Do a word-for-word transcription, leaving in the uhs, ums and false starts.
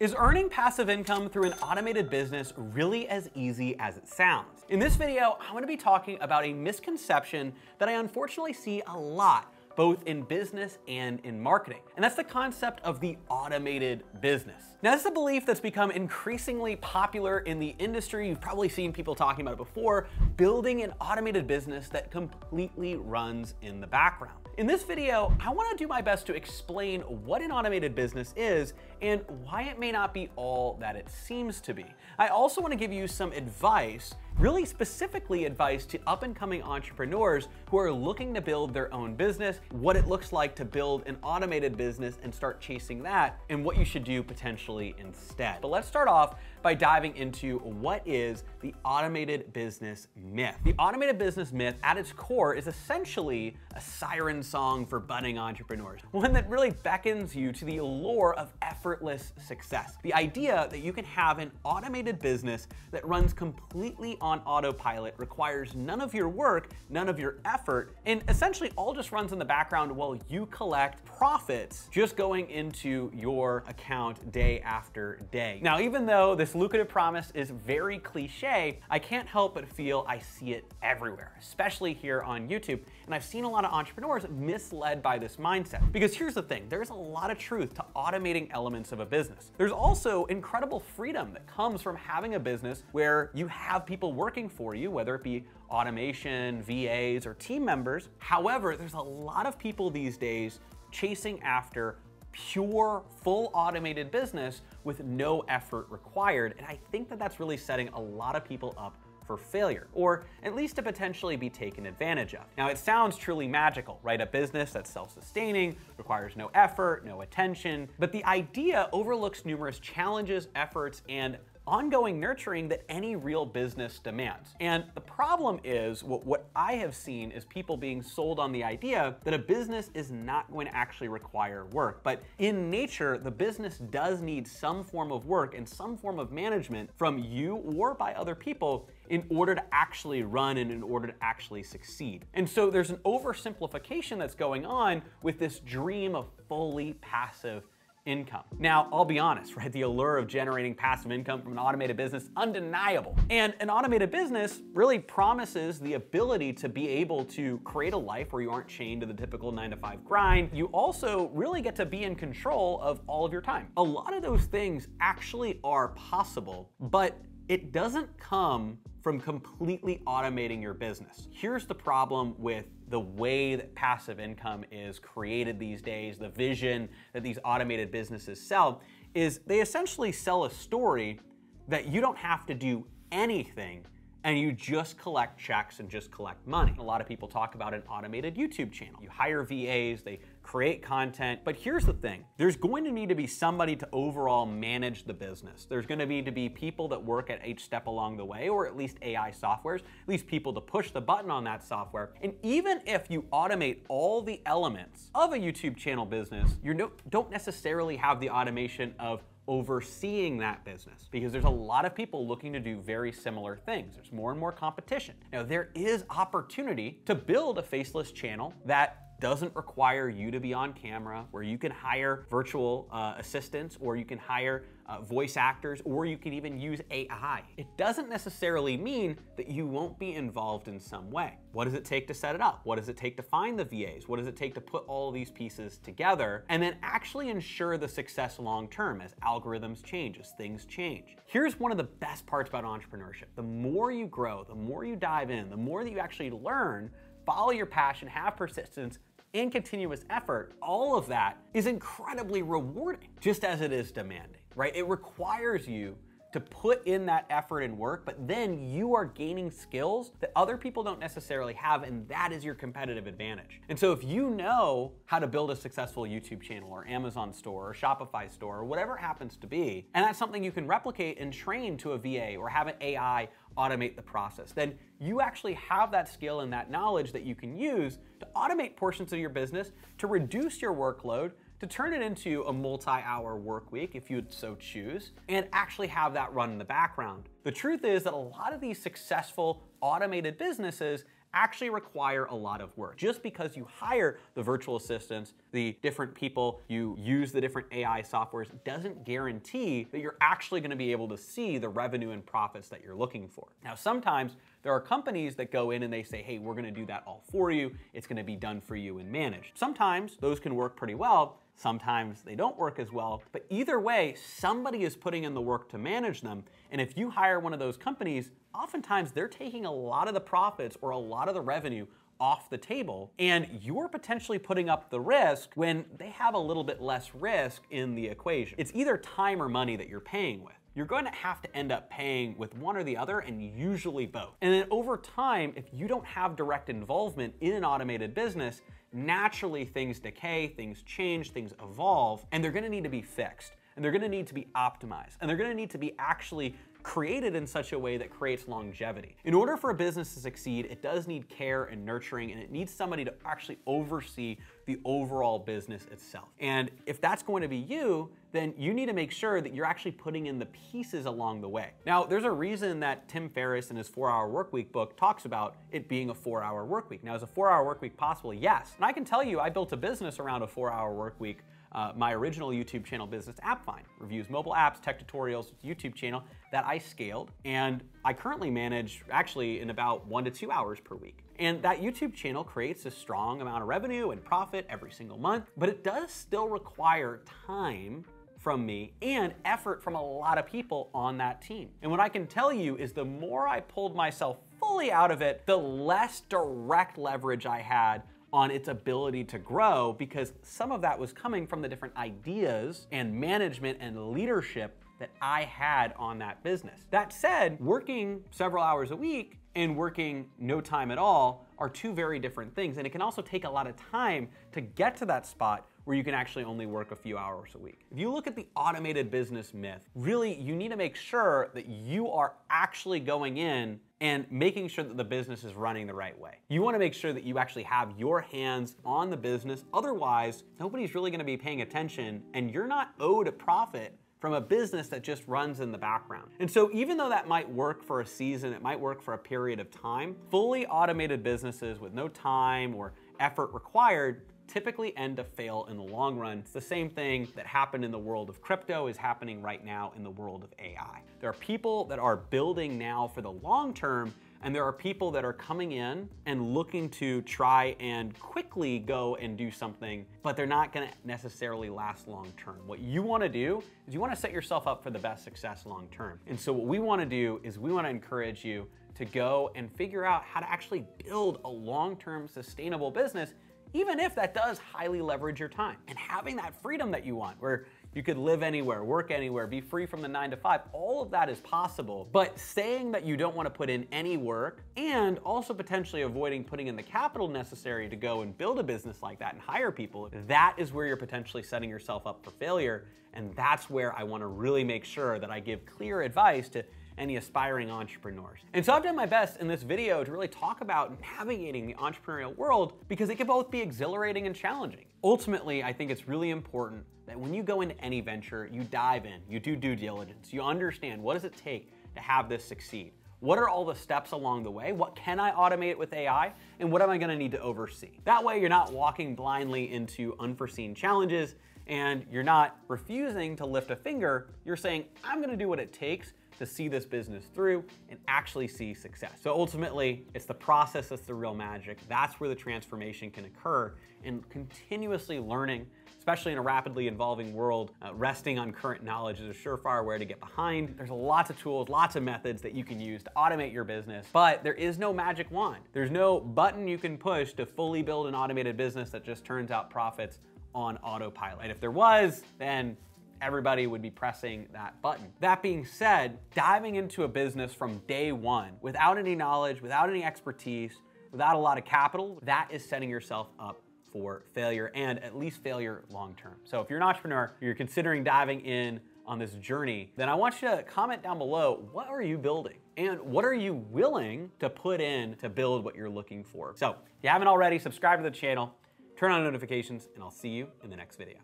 Is earning passive income through an automated business really as easy as it sounds? In this video, I'm gonna be talking about a misconception that I unfortunately see a lot, both in business and in marketing. And that's the concept of the automated business. Now, this is a belief that's become increasingly popular in the industry. You've probably seen people talking about it before, building an automated business that completely runs in the background. In this video, I wanna do my best to explain what an automated business is and why it may not be all that it seems to be. I also wanna give you some advice, really specifically advice to up and coming entrepreneurs who are looking to build their own business, what it looks like to build an automated business and start chasing that, and what you should do potentially instead. But let's start off by diving into what is the automated business myth. The automated business myth at its core is essentially a siren song for budding entrepreneurs, one that really beckons you to the allure of effortless success. The idea that you can have an automated business that runs completely on autopilot, requires none of your work, none of your effort, and essentially all just runs in the background while you collect profits just going into your account day after day. Now, even though this lucrative promise is very cliche, I can't help but feel I see it everywhere, especially here on YouTube. And I've seen a lot of entrepreneurs misled by this mindset. Because here's the thing, there's a lot of truth to automating elements of a business. There's also incredible freedom that comes from having a business where you have people working for you, whether it be automation, V As, or team members. However, there's a lot of people these days chasing after pure, full automated business with no effort required. And I think that that's really setting a lot of people up for failure, or at least to potentially be taken advantage of. Now, it sounds truly magical, right? A business that's self-sustaining, requires no effort, no attention, but the idea overlooks numerous challenges, efforts, and ongoing nurturing that any real business demands. And the problem is, what, what I have seen is people being sold on the idea that a business is not going to actually require work. But in nature, the business does need some form of work and some form of management from you or by other people in order to actually run and in order to actually succeed. And so there's an oversimplification that's going on with this dream of fully passive income. Now, I'll be honest, right? The allure of generating passive income from an automated business is undeniable. And an automated business really promises the ability to be able to create a life where you aren't chained to the typical nine to five grind. You also really get to be in control of all of your time. A lot of those things actually are possible, but it doesn't come from completely automating your business. Here's the problem with the way that passive income is created these days, the vision that these automated businesses sell, is they essentially sell a story that you don't have to do anything and you just collect checks and just collect money. A lot of people talk about an automated YouTube channel. You hire V As, they create content. But here's the thing, there's going to need to be somebody to overall manage the business. There's going to need to be people that work at each step along the way, or at least A I softwares, at least people to push the button on that software. And even if you automate all the elements of a YouTube channel business, you no, don't necessarily have the automation of overseeing that business, because there's a lot of people looking to do very similar things. There's more and more competition. Now, there is opportunity to build a faceless channel that doesn't require you to be on camera, where you can hire virtual uh, assistants, or you can hire uh, voice actors, or you can even use A I. It doesn't necessarily mean that you won't be involved in some way. What does it take to set it up? What does it take to find the V As? What does it take to put all these pieces together and then actually ensure the success long-term as algorithms change, as things change? Here's one of the best parts about entrepreneurship. The more you grow, the more you dive in, the more that you actually learn, follow your passion, have persistence, and continuous effort, all of that is incredibly rewarding, just as it is demanding, right? It requires you to put in that effort and work, but then you are gaining skills that other people don't necessarily have, and that is your competitive advantage. And so if you know how to build a successful YouTube channel or Amazon store or Shopify store or whatever it happens to be, and that's something you can replicate and train to a V A or have an A I automate the process, then you actually have that skill and that knowledge that you can use to automate portions of your business, to reduce your workload, to turn it into a multi-hour work week if you'd so choose, and actually have that run in the background. The truth is that a lot of these successful automated businesses actually require a lot of work. Just because you hire the virtual assistants, the different people, you use the different A I softwares, doesn't guarantee that you're actually gonna be able to see the revenue and profits that you're looking for. Now, sometimes there are companies that go in and they say, hey, we're gonna do that all for you. It's gonna be done for you and managed. Sometimes those can work pretty well. Sometimes they don't work as well, but either way, somebody is putting in the work to manage them. And if you hire one of those companies, oftentimes they're taking a lot of the profits or a lot of the revenue off the table, and you're potentially putting up the risk when they have a little bit less risk in the equation. It's either time or money that you're paying with. You're going to have to end up paying with one or the other, and usually both. And then over time, if you don't have direct involvement in an automated business, naturally things decay, things change, things evolve, and they're going to need to be fixed, and they're going to need to be optimized, and they're going to need to be actually created in such a way that creates longevity. In order for a business to succeed, it does need care and nurturing, and it needs somebody to actually oversee the overall business itself. And if that's going to be you, then you need to make sure that you're actually putting in the pieces along the way. Now, there's a reason that Tim Ferriss in his four hour workweek book talks about it being a four hour workweek. Now, is a four hour workweek possible? Yes. And I can tell you, I built a business around a four hour workweek. Uh, my original YouTube channel business, AppFind, reviews mobile apps, tech tutorials, YouTube channel that I scaled. And I currently manage actually in about one to two hours per week. And that YouTube channel creates a strong amount of revenue and profit every single month, but it does still require time from me and effort from a lot of people on that team. And what I can tell you is the more I pulled myself fully out of it, the less direct leverage I had on its ability to grow, because some of that was coming from the different ideas and management and leadership that I had on that business. That said, working several hours a week and working no time at all are two very different things. And it can also take a lot of time to get to that spot where you can actually only work a few hours a week. If you look at the automated business myth, really you need to make sure that you are actually going in and making sure that the business is running the right way. You wanna make sure that you actually have your hands on the business, otherwise nobody's really gonna be paying attention and you're not owed a profit from a business that just runs in the background. And so even though that might work for a season, it might work for a period of time, fully automated businesses with no time or effort required typically end to fail in the long run. It's the same thing that happened in the world of crypto is happening right now in the world of A I. There are people that are building now for the long term, and there are people that are coming in and looking to try and quickly go and do something, but they're not gonna necessarily last long term. What you wanna do is you wanna set yourself up for the best success long term. And so what we wanna do is we wanna encourage you to go and figure out how to actually build a long-term sustainable business, even if that does highly leverage your time. And having that freedom that you want, where you could live anywhere, work anywhere, be free from the nine to five, all of that is possible. But saying that you don't wanna put in any work and also potentially avoiding putting in the capital necessary to go and build a business like that and hire people, that is where you're potentially setting yourself up for failure. And that's where I wanna really make sure that I give clear advice to any aspiring entrepreneurs. And so I've done my best in this video to really talk about navigating the entrepreneurial world, because it can both be exhilarating and challenging. Ultimately, I think it's really important that when you go into any venture, you dive in, you do due diligence, you understand what does it take to have this succeed? What are all the steps along the way? What can I automate with A I? And what am I gonna need to oversee? That way you're not walking blindly into unforeseen challenges, and you're not refusing to lift a finger. You're saying, I'm gonna do what it takes to see this business through and actually see success. So ultimately, it's the process that's the real magic. That's where the transformation can occur, and continuously learning, especially in a rapidly evolving world, uh, resting on current knowledge is a surefire way to get behind. There's lots of tools, lots of methods that you can use to automate your business, but there is no magic wand. There's no button you can push to fully build an automated business that just turns out profits on autopilot. And if there was, then everybody would be pressing that button. That being said, diving into a business from day one, without any knowledge, without any expertise, without a lot of capital, that is setting yourself up for failure, and at least failure long-term. So if you're an entrepreneur, you're considering diving in on this journey, then I want you to comment down below, what are you building? And what are you willing to put in to build what you're looking for? So if you haven't already, subscribe to the channel, turn on notifications, and I'll see you in the next video.